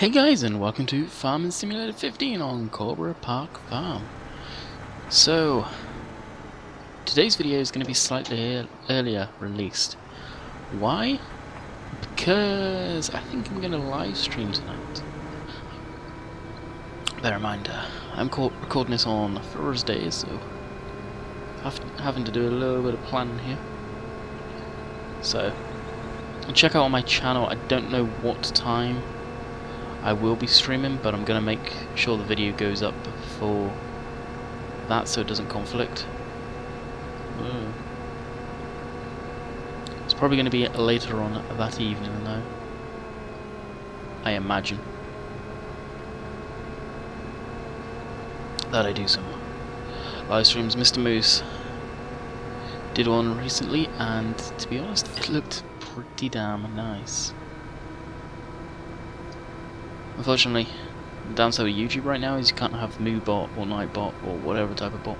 Hey guys, and welcome to Farming Simulator 15 on Coldborough Park Farm. So, today's video is going to be slightly earlier released. Why? Because I think I'm going to live stream tonight. Bear in mind, I'm recording this on Thursday, so having to do a little bit of planning here. So, check out my channel. I don't know what time I will be streaming, but I'm gonna make sure the video goes up for that so it doesn't conflict. Whoa. It's probably gonna be later on that evening though, I imagine, that I do some live streams. Mr. Moose did one recently, and to be honest, it looked pretty damn nice. Unfortunately, the downside with YouTube right now is you can't have MooBot or Nightbot or whatever type of bot.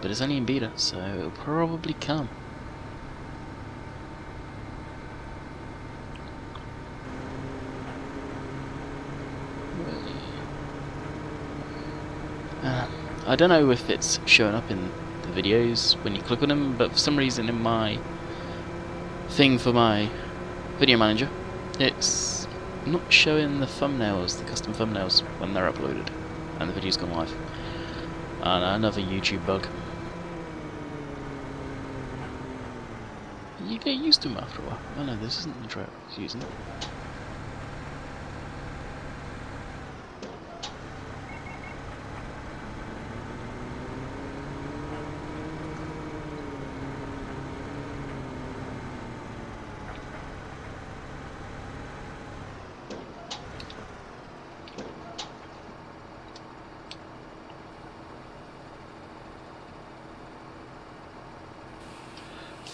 But it's only in beta, so it'll probably come. I don't know if it's showing up in the videos when you click on them, but for some reason in my thing for my video manager, it's not showing the thumbnails, the custom thumbnails, when they're uploaded and the video's gone live. And another YouTube bug. You get used to them after a while. Oh no, this isn't the trail I was using.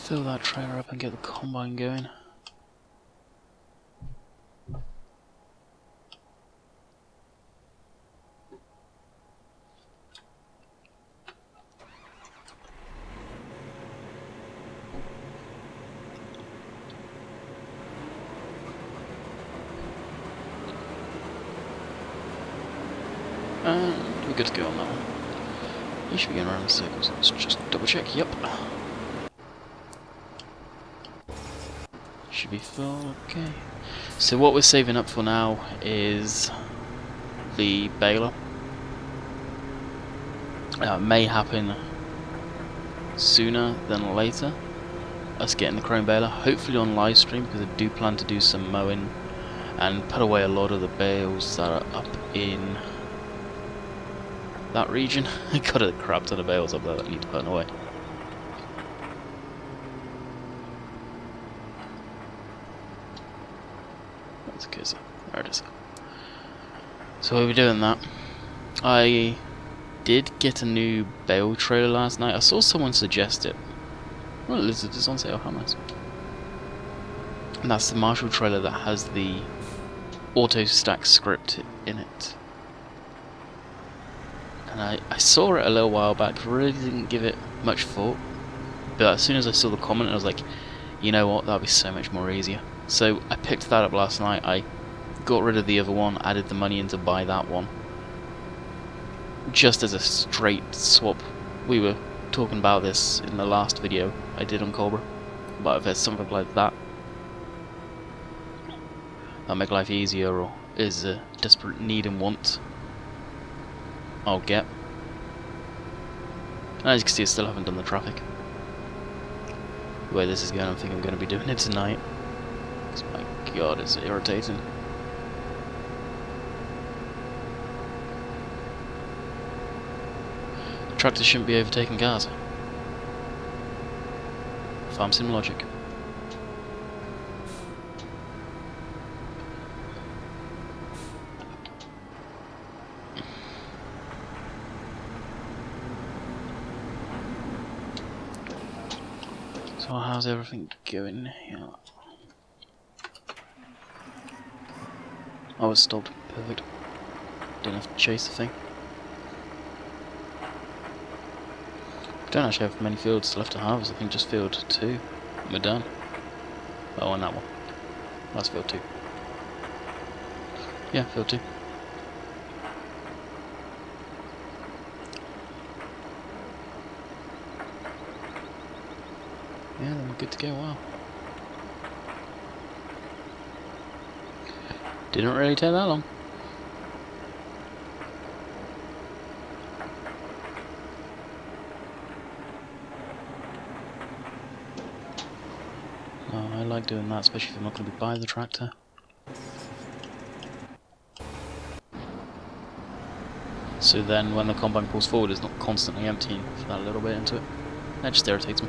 Fill that trailer up and get the combine going. And we're good to go on that one. You should be going around in circles. Let's just double check. Yep. Should be full, okay. So what we're saving up for now is the baler. It may happen sooner than later, us getting the chrome baler, hopefully on live stream, because I do plan to do some mowing and put away a lot of the bales that are up in that region. I got a crap ton of bales up there that I need to put away. There it is. So we'll be doing that. I did get a new bale trailer last night. I saw someone suggest it. Well, Lizard is on sale, how nice. And that's the Marshall trailer that has the auto stack script in it. And I saw it a little while back, really didn't give it much thought. But as soon as I saw the comment, I was like, you know what, that'll be so much more easier. So I picked that up last night. I got rid of the other one, added the money in to buy that one. Just as a straight swap. We were talking about this in the last video I did on Coldborough. But if there's something like that, that'll make life easier, or is a desperate need and want, I'll get. And as you can see, I still haven't done the traffic. The way this is going, I think I'm going to be doing it tonight. My god, it's irritating. Tractors shouldn't be overtaking cars. Farm sim logic. So how's everything going here? I was stopped. Perfect. Didn't have to chase the thing. Don't actually have many fields left to harvest. I think just field 2. We're done. Oh, and that one. That's field 2. Yeah, field 2. Yeah, then we're good to go. Wow. Didn't really take that long. Oh, I like doing that, especially if I'm not going to be by the tractor. So then when the combine pulls forward, it's not constantly emptying for that little bit into it. That just irritates me.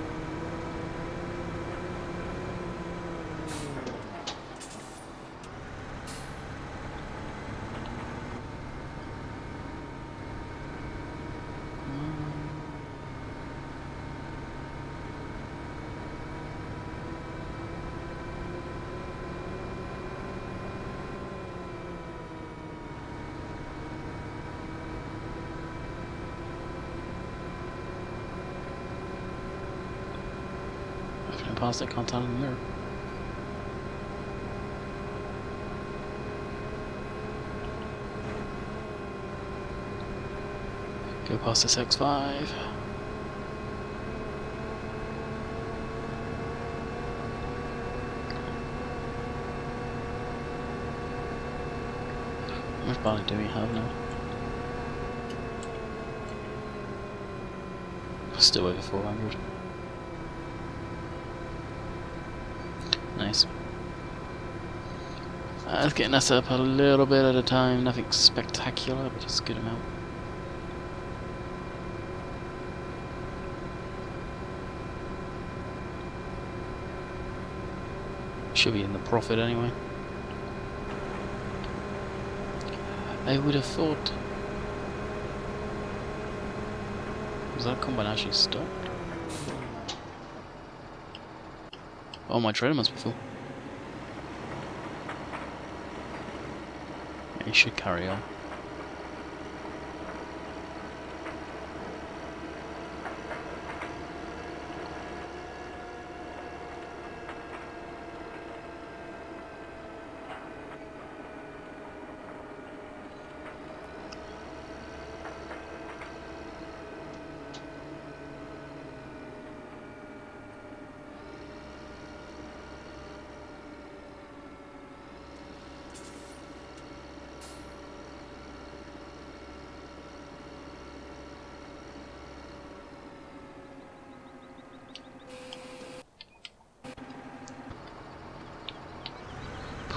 Past that can't tell in the mirror. Go past this X5. How much barley do we have now? Still over 400. Nice. That's getting us up a little bit at a time, nothing spectacular, but it's a good amount. Should be in the profit anyway. I would have thought. Was that combine actually stopped? Oh, my trailer must be full. Yeah, it should carry on.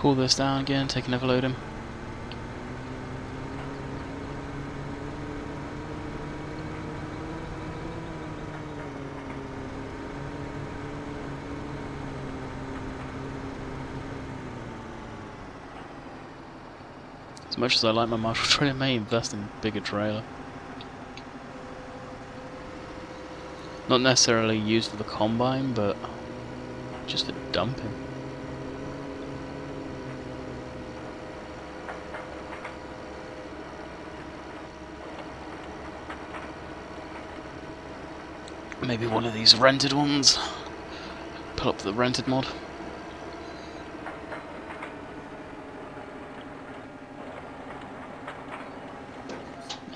Pull this down again, take another load in. As much as I like my Marshall trailer, I may invest in a bigger trailer. Not necessarily used for the combine, but just for dumping. Maybe one of these rented ones. Pull up the rented mod.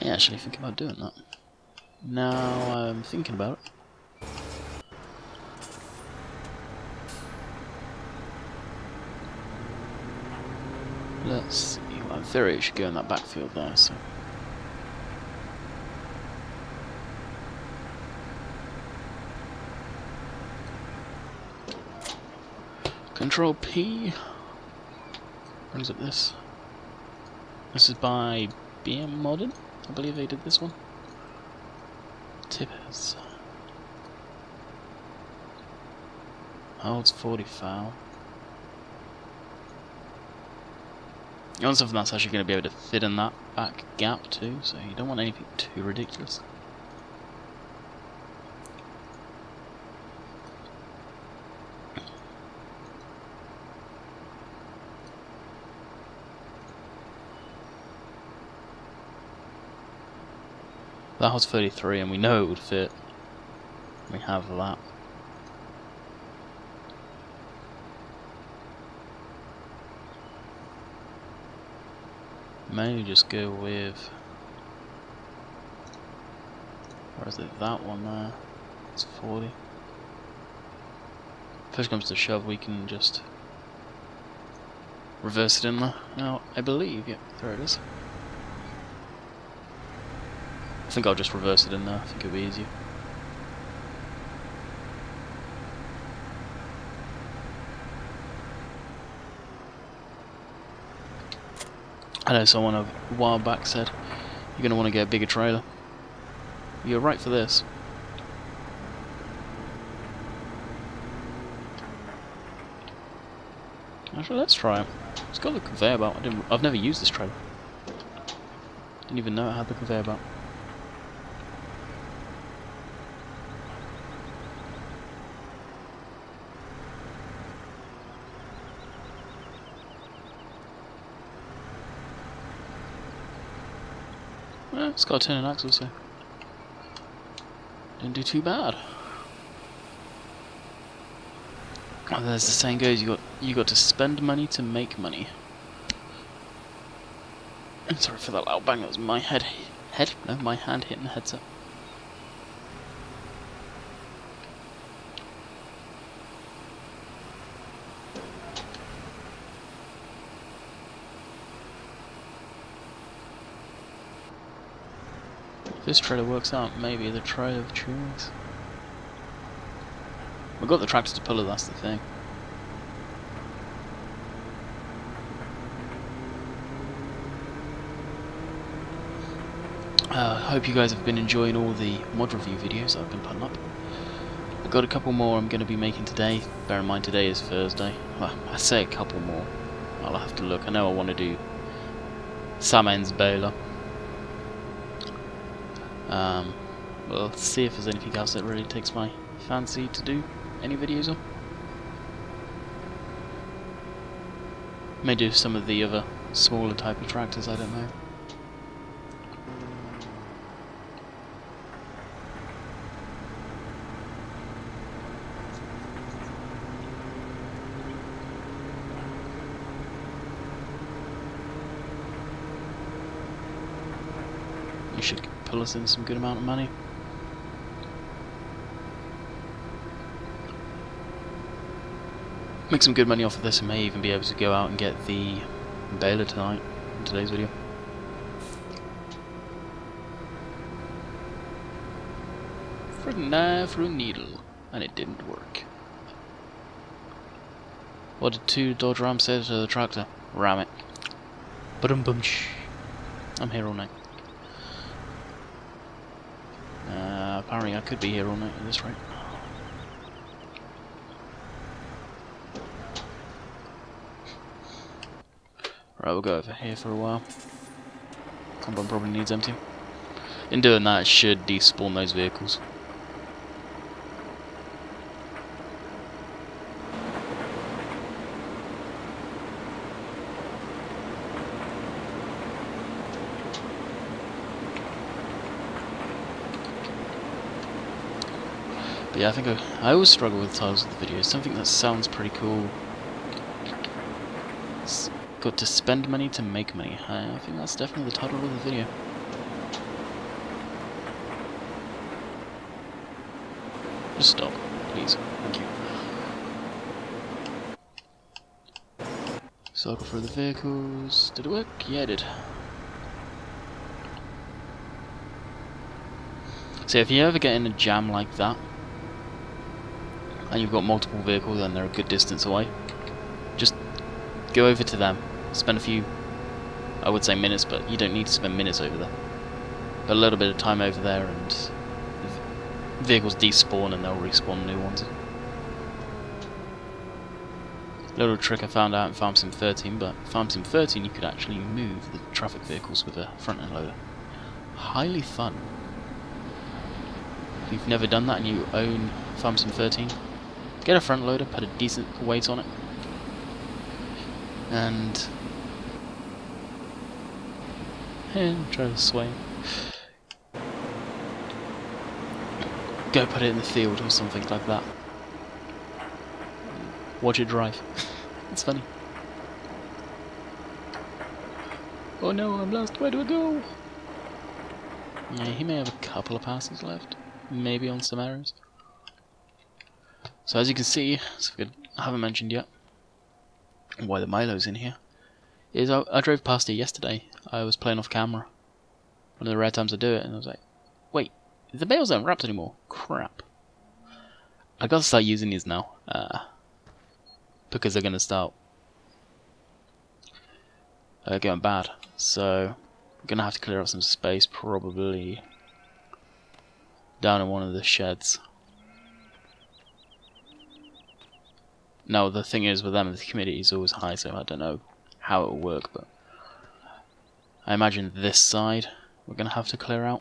I actually think about doing that. Now I'm thinking about it. Let's see. Well, in theory, it should go in that backfield there. So. Control P brings up this. This is by BM Modden. I believe they did this one. Timbers. Holds 40 foul. You want something that's actually going to be able to fit in that back gap too, so you don't want anything too ridiculous. That was 33 and we know it would fit. We have that. May just go with, or is it that one there? It's 40. If push comes to shove, we can just reverse it in there. Now, I believe, yep, there it is. I think I'll just reverse it in there, I think it'll be easier. I know someone a while back said, you're going to want to get a bigger trailer. You're right for this. Actually, let's try it. It's got the conveyor belt. I've never used this trailer. Didn't even know it had the conveyor belt. Well, it's got a turning axle, so didn't do too bad. And as the saying goes, you got to spend money to make money. I'm sorry for that loud bang. That was my hand hitting the headset. If this trailer works out, maybe the trailer of choice. We've got the tractor to pull it, that's the thing. Hope you guys have been enjoying all the mod review videos I've been putting up. I've got a couple more I'm going to be making today. Bear in mind today is Thursday. Well, I say a couple more. I'll have to look. I know I want to do Samens Bailer. We'll see if there's anything else that really takes my fancy to do any videos on. May do some of the other smaller type of tractors, I don't know. You should pull us in some good amount of money. Make some good money off of this and may even be able to go out and get the baler tonight in today's video. For a knife or a needle, and it didn't work. What did two Dodge Ram say to the tractor? Ram it. Ba-dum-bum-shh. I'm here all night. Apparently I could be here all night at this rate. Right, we'll go over here for a while. Combine probably needs emptying. In doing that, it should despawn those vehicles. But yeah, I think I always struggle with the titles of the videos. Something that sounds pretty cool. It's got to spend money to make money. I think that's definitely the title of the video. Just stop, please. Thank you. Cycle through the vehicles. Did it work? Yeah, it did. So if you ever get in a jam like that, and you've got multiple vehicles and they're a good distance away, just go over to them. Spend a few, I would say minutes, but you don't need to spend minutes over there. But a little bit of time over there and the vehicles despawn and they'll respawn new ones. Little trick I found out in Farm Sim 13, but Farm Sim 13 you could actually move the traffic vehicles with a front end loader. Highly fun. If you've never done that and you own Farm Sim 13, get a front loader, put a decent weight on it, and try to sway. Go put it in the field or something like that. Watch it drive. It's funny. Oh no, I'm lost, where do I go? Yeah, he may have a couple of passes left, maybe on some errors. So as you can see, I haven't mentioned yet why the Milo's in here, is I drove past here yesterday. I was playing off camera, one of the rare times I do it, and I was like, wait, the bales aren't wrapped anymore, crap. I gotta start using these now, because they're gonna start going bad, so I'm gonna have to clear up some space, probably down in one of the sheds. Now the thing is with them, the humidity is always high, so I don't know how it'll work, but I imagine this side we're gonna have to clear out.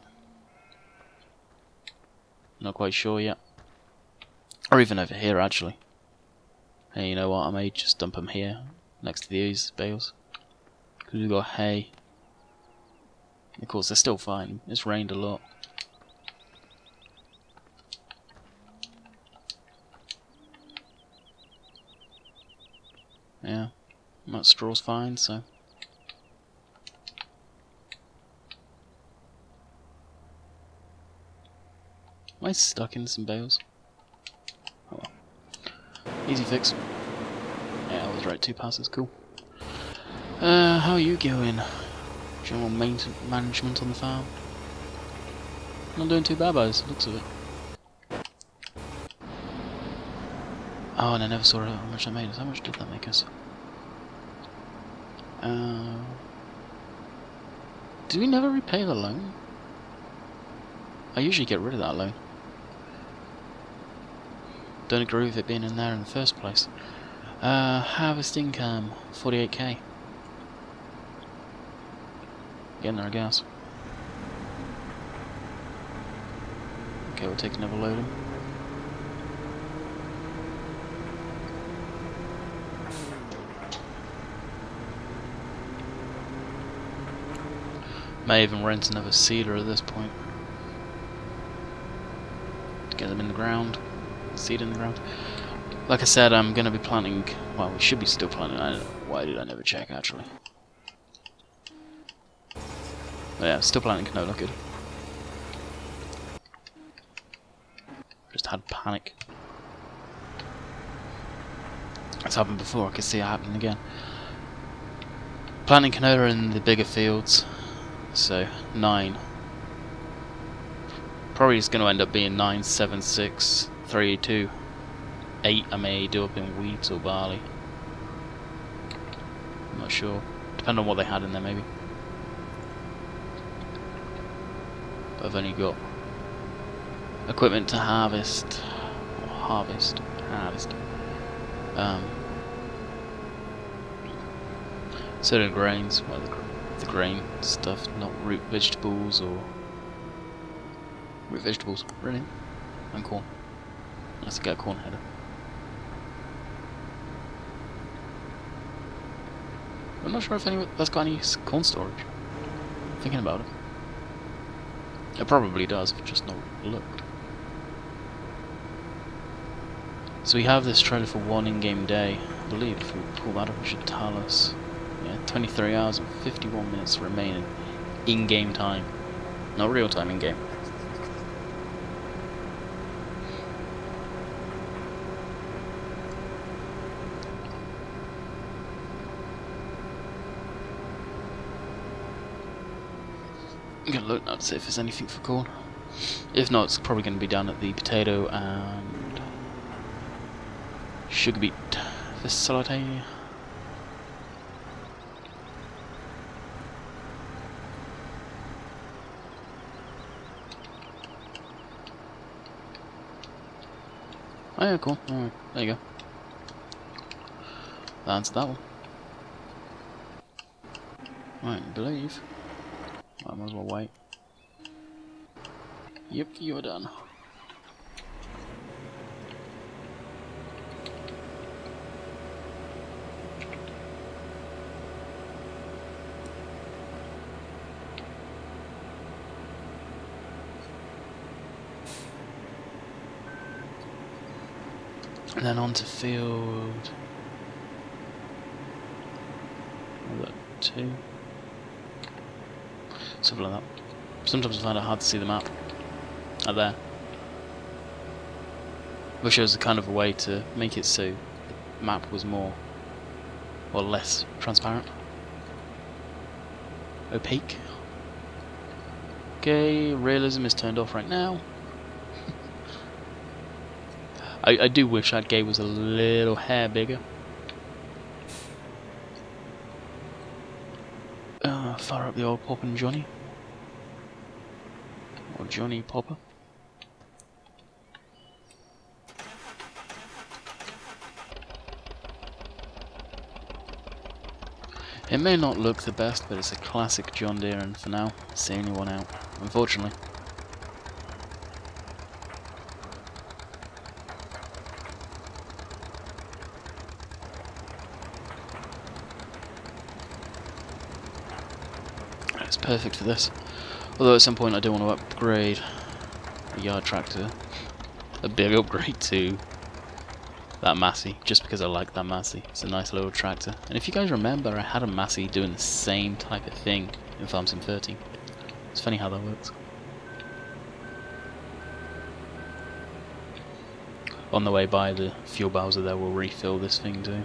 Not quite sure yet, or even over here actually. Hey, you know what? I may just dump them here next to these bales, because we've got hay. Of course, they're still fine. It's rained a lot. Yeah, that straw's fine, so. Am I stuck in some bales? Oh well. Easy fix. Yeah, I was right, 2 passes, cool. How are you going? General management on the farm? Not doing too bad by the looks of it. Oh, and I never saw how much I made us. How much did that make us? Did we never repay the loan? I usually get rid of that loan. Don't agree with it being in there in the first place. Harvest income, 48k. Getting there, I guess. Okay, we'll take another load in. May even rent another seeder at this point. To get them in the ground. Seed in the ground. Like I said, I'm going to be planting... Well, we should be still planting. Why did I never check, actually? But yeah, still planting canola, good. Just had panic. It's happened before, I could see it happening again. Planting canola in the bigger fields. So, 9. Probably it's going to end up being 9, 7, 6, 3, 2, 8 I may do up in wheat or barley. I'm not sure. Depend on what they had in there, maybe. But I've only got equipment to harvest. Or harvest. Certain grains, well, the grain stuff, not root vegetables or root vegetables, really, and corn. Let's get a corn header. I'm not sure if anyone that's got any corn storage. Thinking about it, it probably does, but just not looked. So we have this trailer for 1 in-game day, I believe. If we pull that up, it should tell us. Yeah, 23 hours and 51 minutes remaining in-game time. Not real time, in-game. I'm gonna look now to see if there's anything for corn. If not, it's probably gonna be down at the potato and sugar beet facility. Oh yeah, cool. Alright, there you go. That answered that one. Right, I believe. I might as well wait. Yep, you are done. And then on to field. I've got 2. Something like that. Sometimes I find it hard to see the map. Out there. Wish there was a kind of a way to make it so the map was more or less transparent. Opaque. Okay, realism is turned off right now. I do wish that gate was a little hair bigger. Fire up the old Poppin' Johnny. Or Johnny Popper. It may not look the best, but it's a classic John Deere, and for now, it's the only one out, unfortunately. It's perfect for this. Although at some point I do want to upgrade the yard tractor. A big upgrade to that Massey, just because I like that Massey. It's a nice little tractor. And if you guys remember, I had a Massey doing the same type of thing in Farming Sim 13. It's funny how that works. On the way by the fuel bowser there, we'll refill this thing too.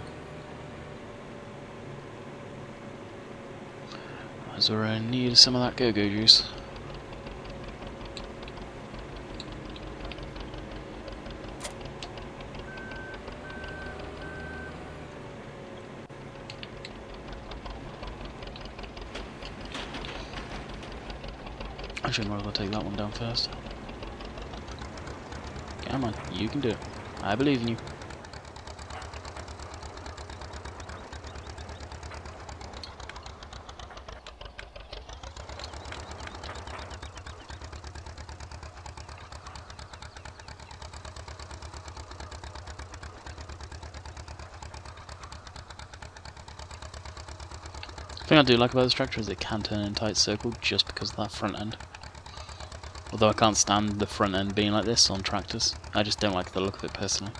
That's where I need some of that go-go juice. Actually, I'd rather take that one down first. Come on, you can do it. I believe in you. The thing I do like about this tractor is it can turn in a tight circle just because of that front end. Although I can't stand the front end being like this on tractors. I just don't like the look of it personally.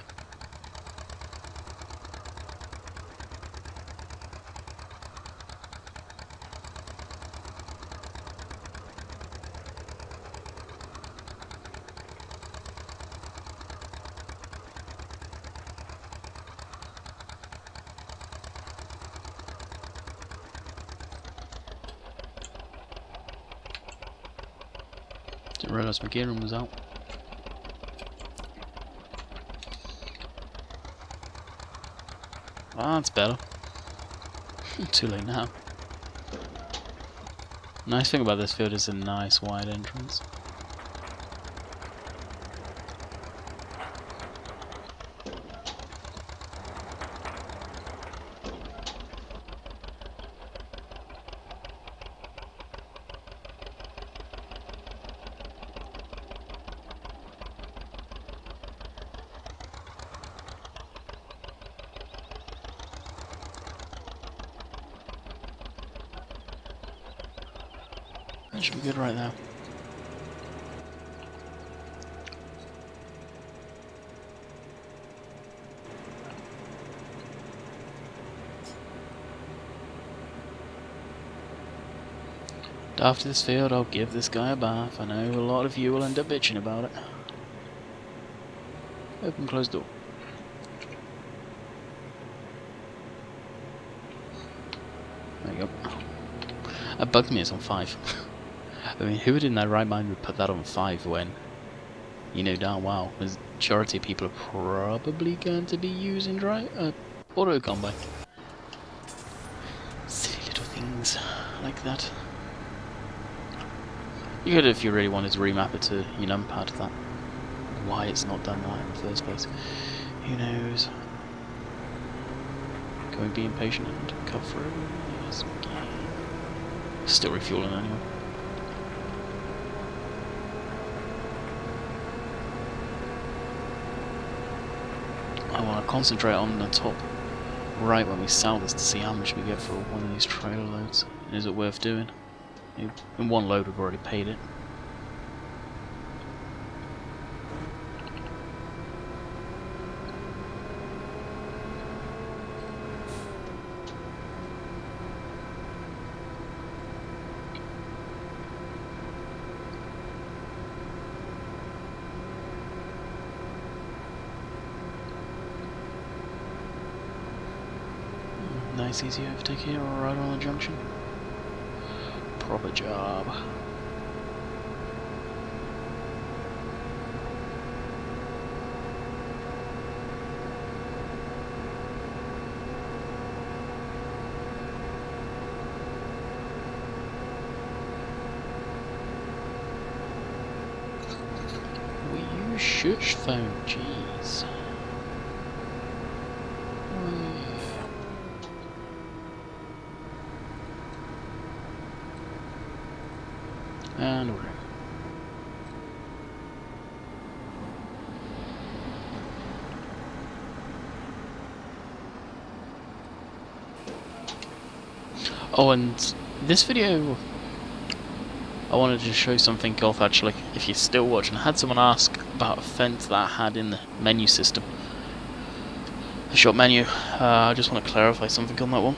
Didn't realise my gear room was out. That's better. Too late now. Nice thing about this field is a nice wide entrance. That should be good right now. After this field, I'll give this guy a bath. I know a lot of you will end up bitching about it. Open, close door. There you go. That bugged me, it's on 5. I mean, who would in their right mind would put that on 5 when, you know darn well, the majority of people are probably going to be using auto combine. Silly little things like that. You could, if you really wanted to remap it to your numpad, that. Why it's not done that in the first place. Who knows? Can we be impatient and cut through? Yes. Still refueling anyway. I want to concentrate on the top right when we sell this to see how much we get for one of these trailer loads. Is it worth doing? In one load we've already paid it. nice easy overtake here, right on the junction. Proper job. Will you shush phone, jeez. And we're in. Oh, and this video, I wanted to show something off actually, if you're still watching. I had someone ask about a fence that I had in the menu system. The shop menu. I just want to clarify something on that one.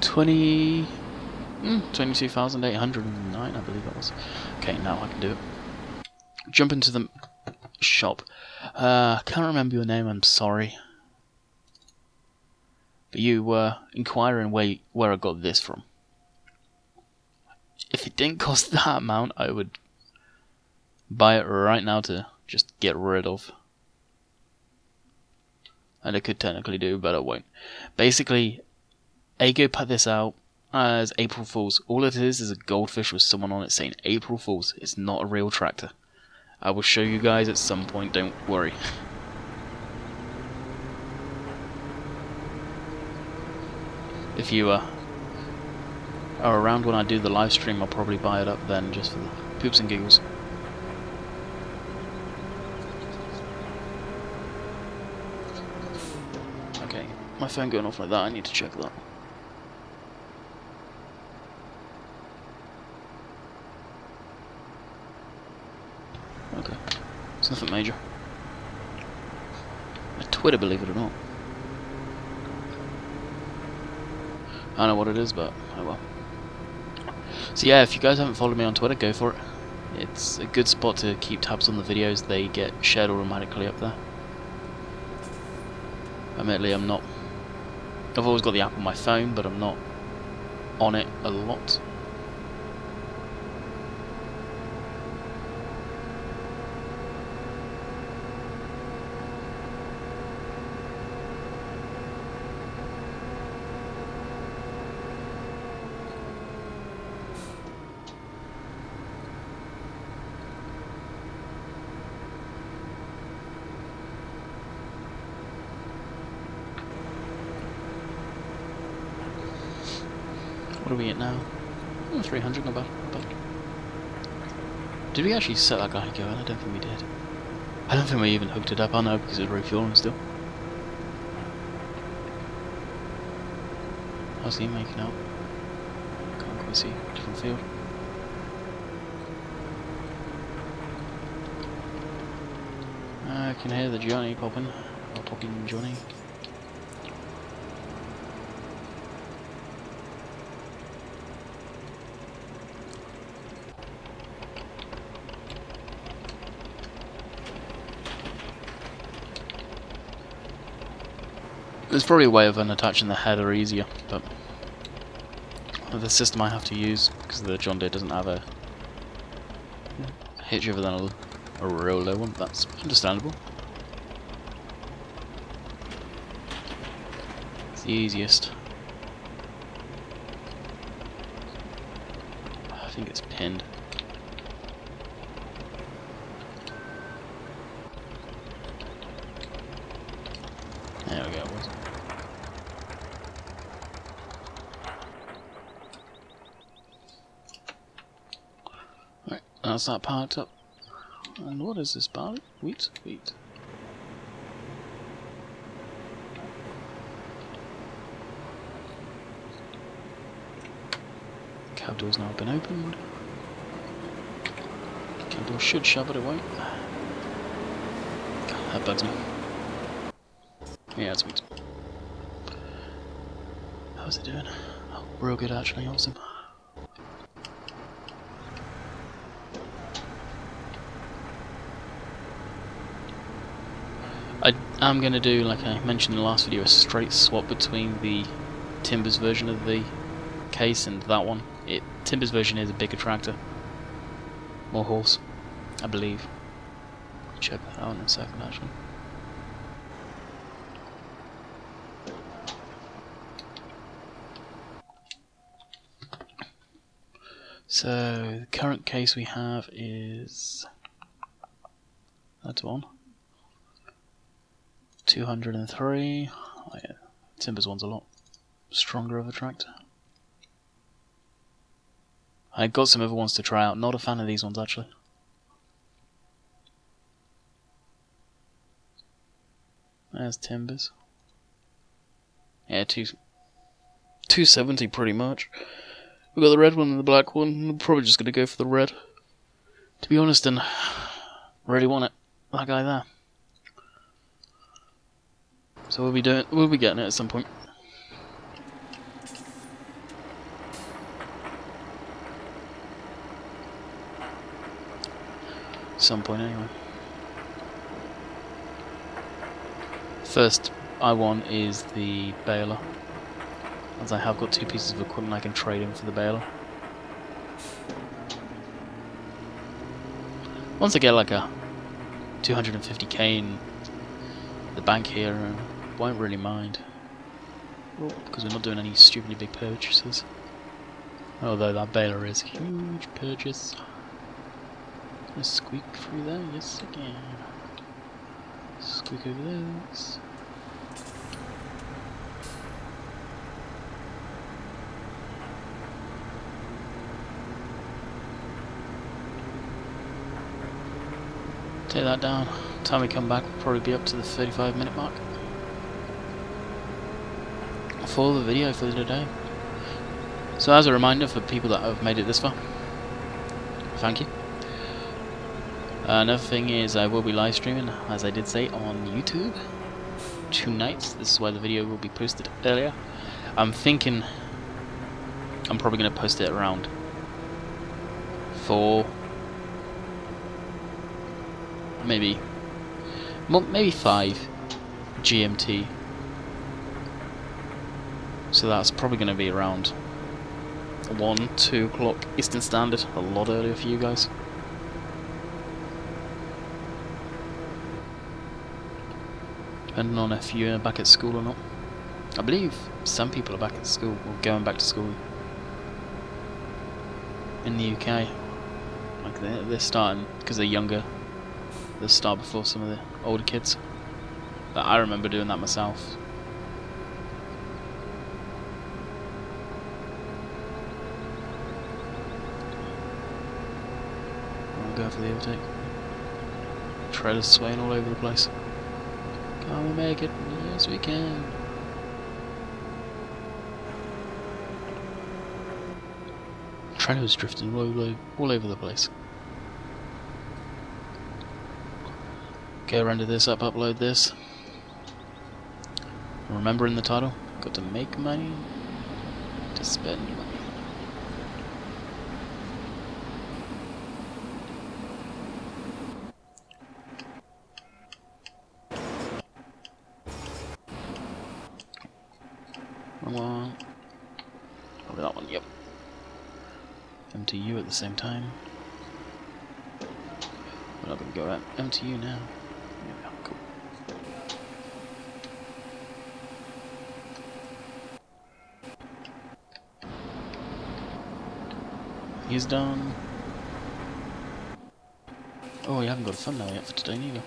$22,809, I believe it was. Okay, now I can do it. Jump into the shop. Can't remember your name, I'm sorry. But you were inquiring where I got this from. If it didn't cost that amount, I would buy it right now to just get rid of. And I could technically do, but I won't. Basically, Ago put this out as April Fools. All it is a goldfish with someone on it saying April Fools. It's not a real tractor. I will show you guys at some point, don't worry. If you are around when I do the live stream, I'll probably buy it up then, just for the poops and giggles. Okay, my phone going off like that, I need to check that. Okay, it's nothing major. A Twitter, believe it or not. I don't know what it is, but oh well. So yeah, if you guys haven't followed me on Twitter, go for it. It's a good spot to keep tabs on the videos. They get shared automatically up there. Admittedly, I'm not. I've always got the app on my phone, but I'm not on it a lot. What are we at now? Oh, 300, not bad, not bad. Did we actually set that guy going? I don't think we did. I don't think we even hooked it up, I know, because it was refueling still. How's he making out? Can't quite see. Different field. I can hear the Johnny popping. Or popping Johnny. There's probably a way of unattaching the header easier, but the system I have to use, because the John Deere doesn't have a hitch over than a real low one, that's understandable. It's the easiest. I think it's pinned. There we go, it was. Right, that's that parked up. And what is this barley? Wheat? Wheat. Cab door's now been opened. Cab door should shove, but it won't. God, that bugs me. Yeah, it's wheat. How's it doing? Oh, real good actually, awesome. am going to do, like I mentioned in the last video, a straight swap between the Timbers version of the case and that one. Timbers version is a bigger tractor, more horse, I believe. Check that out in a second, actually. So the current case we have is that one, 203. Oh, yeah. Timbers one's a lot stronger of a tractor. I got some other ones to try out. Not a fan of these ones, actually. There's Timbers. Yeah, 270 pretty much. We've got the red one and the black one. I'm probably just going to go for the red, to be honest, and really want it. That guy there. So we'll be getting it at some point. Anyway. First I want is the baler, as I have got two pieces of equipment I can trade in for the baler. Once I get like a 250k in the bank here, I won't really mind, because we're not doing any stupidly big purchases. Although that baler is a huge purchase. Gonna squeak through there, yes again. Squeak over those. Take that down. Time we come back, we'll probably be up to the 35-minute mark for the video for today. So as a reminder for people that have made it this far, thank you. Another thing is I will be live streaming, as I did say, on YouTube tonight. This is where the video will be posted earlier. I'm thinking I'm probably going to post it around 4, maybe 5 GMT. So that's probably going to be around 1-2 o'clock Eastern Standard, a lot earlier for you guys. Depending on if you're back at school or not. I believe some people are back at school, or going back to school in the UK. Like they're starting, because they're younger, they start before some of the older kids. But I remember doing that myself. I'll go for the overtake. Trailers swaying all over the place. Can we make it? Yes, we can. Trailers drifting all over the place. Okay, render this up, upload this. Remember in the title, got to make money to spend money. At the same time. We're not going to go at MTU now. There we are, cool. He's done. Oh, we haven't got a thumbnail yet for today, neither.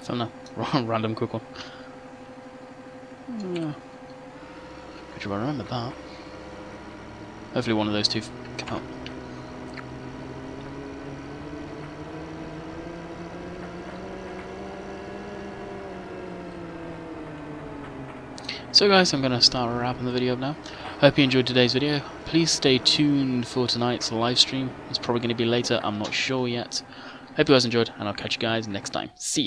Thumbnail. Random quick one. Could you remember that? Hopefully one of those two come out. So guys, I'm going to start wrapping the video up now. Hope you enjoyed today's video. Please stay tuned for tonight's live stream. It's probably going to be later, I'm not sure yet. Hope you guys enjoyed, and I'll catch you guys next time. See ya.